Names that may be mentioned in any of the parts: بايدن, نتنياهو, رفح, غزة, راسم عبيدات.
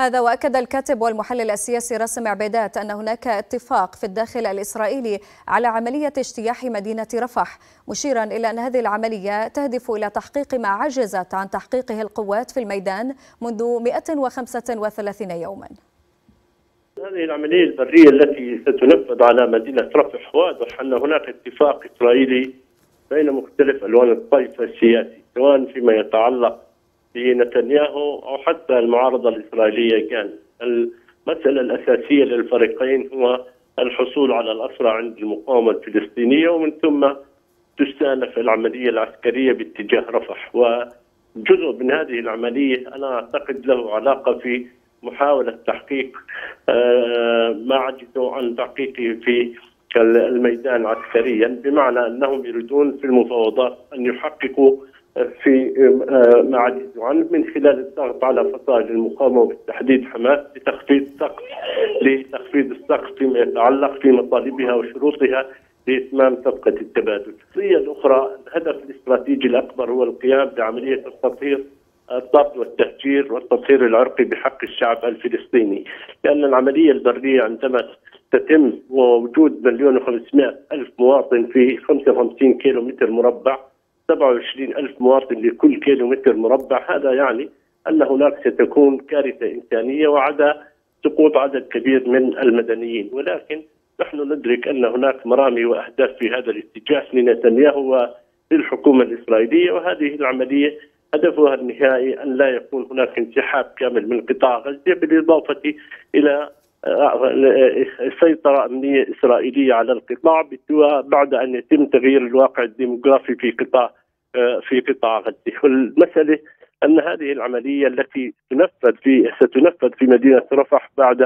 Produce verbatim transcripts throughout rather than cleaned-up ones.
هذا وأكد الكاتب والمحلل السياسي راسم عبيدات أن هناك اتفاق في الداخل الإسرائيلي على عملية اجتياح مدينة رفح، مشيرا إلى أن هذه العملية تهدف إلى تحقيق ما عجزت عن تحقيقه القوات في الميدان منذ مئة وخمسة وثلاثين يوما. هذه العملية البرية التي ستنفذ على مدينة رفح واضح أن هناك اتفاق إسرائيلي بين مختلف ألوان الطيف السياسي، سواء فيما يتعلق بنتنياهو أو حتى المعارضة الإسرائيلية. كان المسألة الأساسية للفريقين هو الحصول على الأسرى عند المقاومة الفلسطينية، ومن ثم تستأنف العملية العسكرية باتجاه رفح. وجزء من هذه العملية أنا أعتقد له علاقة في محاولة تحقيق ما عجزوا عن تحقيقه في الميدان عسكريا، بمعنى أنهم يريدون في المفاوضات أن يحققوا في ما عجزوا عنه من خلال الضغط على فصائل المقاومة وبالتحديد حماس لتخفيض السقف لتخفيض السقف فيما يتعلق في مطالبها وشروطها لإتمام صفقة التبادل. القضية الأخرى، الهدف الاستراتيجي الأكبر هو القيام بعملية التطهير الضبط والتهجير والتطهير العرقي بحق الشعب الفلسطيني، لأن العملية البرية عندما تتم ووجود مليون وخمسمائة ألف مواطن في خمسة وخمسين كيلو متر مربع، سبعة وعشرين ألف مواطن لكل كيلو متر مربع، هذا يعني أن هناك ستكون كارثة إنسانية وعدا سقوط عدد كبير من المدنيين. ولكن نحن ندرك أن هناك مرامي وأهداف في هذا الاتجاه لنتنياهو وللحكومة الإسرائيلية، وهذه العملية هدفها النهائي أن لا يكون هناك انسحاب كامل من قطاع غزة، بالإضافة إلى سيطرة أمنية إسرائيلية على القطاع بعد أن يتم تغيير الواقع الديموغرافي في قطاع في قطاع غزة. والمسألة أن هذه العملية التي تنفذ في ستنفذ في مدينة رفح بعد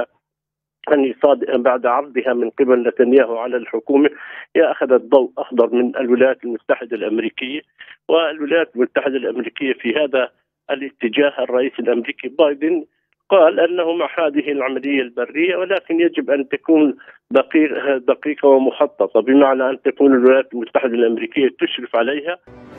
أن يصادق بعد عرضها من قبل نتنياهو على الحكومة هي أخذت ضوء أخضر من الولايات المتحدة الأمريكية، والولايات المتحدة الأمريكية في هذا الاتجاه الرئيس الأمريكي بايدن قال أنه مع هذه العملية البرية، ولكن يجب أن تكون دقيقة دقيقة ومخططة، بمعنى أن تكون الولايات المتحدة الأمريكية تشرف عليها.